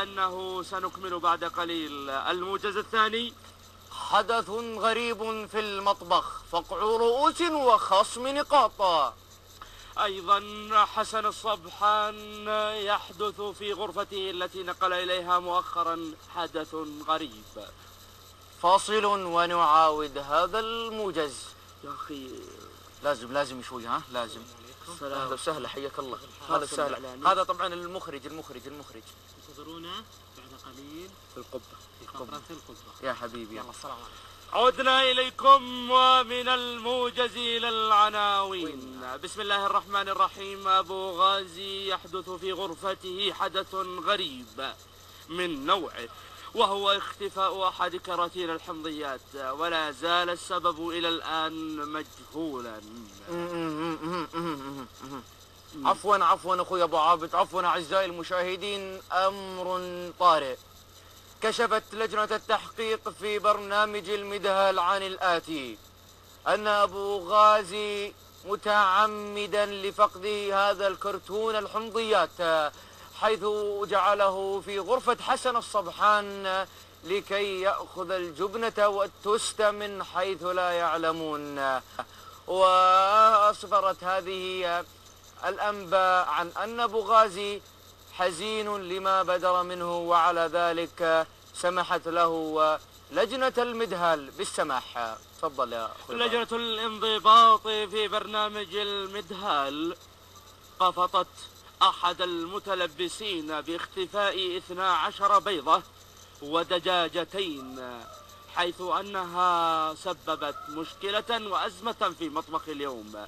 وأنه سنكمل بعد قليل. الموجز الثاني: حدث غريب في المطبخ، فقع رؤوس وخصم نقاطا. أيضا حسن الصبحان يحدث في غرفته التي نقل إليها مؤخرا حدث غريب. فاصل ونعاود هذا الموجز. يا أخي لازم شوي، ها لازم. اهلا وسهلا، حياك الله. هذا سهل، هذا طبعا المخرج انتظرونا بعد قليل في القبة. يا حبيبي يلا، السلام عليكم. عدنا اليكم ومن الموجز الى العناوين. بسم الله الرحمن الرحيم. ابو غازي يحدث في غرفته حدث غريب من نوعه، وهو اختفاء أحد كراتين الحمضيات، ولا زال السبب إلى الآن مجهولا. عفوا أخوي أبو عابد، عفوا أعزائي المشاهدين، أمر طارئ. كشفت لجنة التحقيق في برنامج المدهى العاني الآتي أن أبو غازي متعمدا لفقده هذا الكرتون الحمضيات، حيث جعله في غرفة حسن الصبحان لكي يأخذ الجبنة والتست من حيث لا يعلمون. وأصدرت هذه الأنباء عن أن أبو غازي حزين لما بدر منه، وعلى ذلك سمحت له لجنة المدهل بالسماح. تفضل يا أخوي. لجنة الانضباط في برنامج المدهل قفطت أحد المتلبسين باختفاء 12 بيضة ودجاجتين، حيث أنها سببت مشكلة وأزمة في مطبخ اليوم،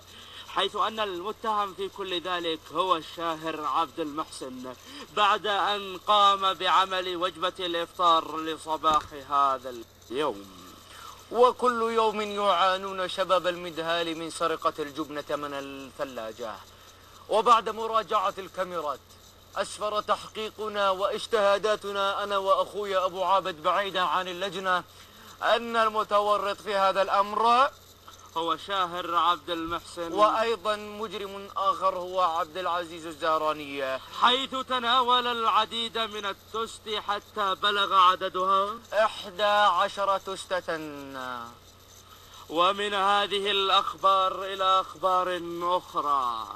حيث أن المتهم في كل ذلك هو الشاهر عبد المحسن، بعد أن قام بعمل وجبة الإفطار لصباح هذا اليوم. وكل يوم يعانون شباب المدهال من سرقة الجبنة من الثلاجة. وبعد مراجعة الكاميرات أسفر تحقيقنا واجتهاداتنا أنا وأخوي أبو عابد بعيدا عن اللجنة أن المتورط في هذا الأمر هو شاهر عبد المحسن، وأيضا مجرم آخر هو عبد العزيز الزهراني، حيث تناول العديد من التست حتى بلغ عددها 11 تستة. ومن هذه الأخبار إلى أخبار أخرى،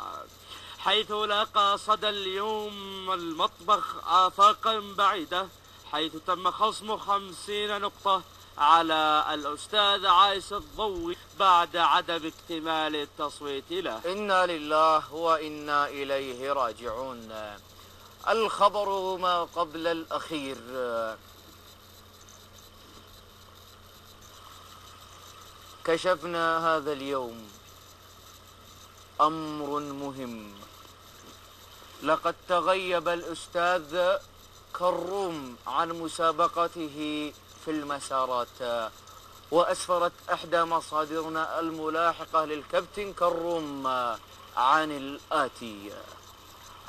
حيث لاقى صدى اليوم المطبخ آفاقا بعيدة، حيث تم خصم 50 نقطة على الأستاذ عايش الضوي بعد عدم اكتمال التصويت له. إنا لله وإنا إليه راجعون. الخبر ما قبل الأخير. كشفنا هذا اليوم أمر مهم. لقد تغيب الأستاذ كروم عن مسابقته في المسارات، وأسفرت إحدى مصادرنا الملاحقة للكابتن كروم عن الآتي: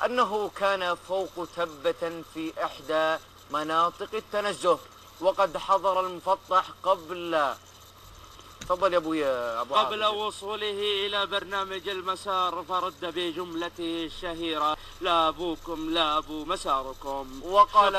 أنه كان فوق تبة في إحدى مناطق التنزه، وقد حضر المفطح قبل تفضل يا أبويا أبو عابد. قبل وصوله إلى برنامج المسار، فرد بجملته الشهيرة: لا أبوكم لا أبو مساركم. وقال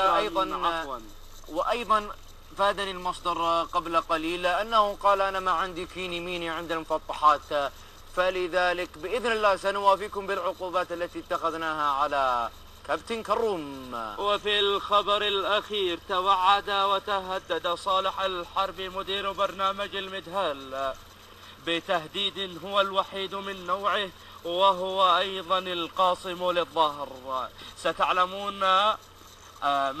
أيضا فادني المصدر قبل قليل أنه قال: أنا ما عندي كيني ميني عند المفطحات، فلذلك بإذن الله سنوافيكم بالعقوبات التي اتخذناها على كابتن كروم. وفي الخبر الأخير، توعد وتهدد صالح الحربي مدير برنامج المدهل بتهديد هو الوحيد من نوعه، وهو أيضا القاصم للظهر. ستعلمون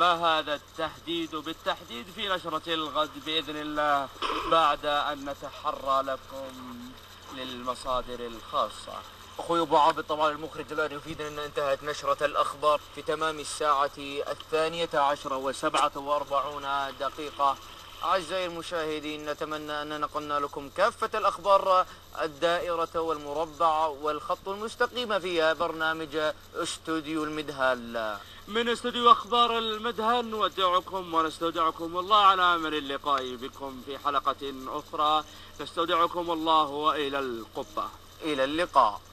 ما هذا التهديد بالتحديد في نشرة الغد بإذن الله، بعد أن نتحرى لكم للمصادر الخاصة. أخوي أبو عابد، طبعا المخرج الآن يفيدنا أن انتهت نشرة الأخبار في تمام الساعة 00:47. أعزائي المشاهدين، نتمنى أننا نقلنا لكم كافة الأخبار الدائرة والمربع والخط المستقيم في برنامج استوديو المدهل. من استوديو أخبار المدهل نودعكم ونستودعكم الله على أمل اللقاء بكم في حلقة أخرى. نستودعكم الله وإلى القبة. إلى اللقاء.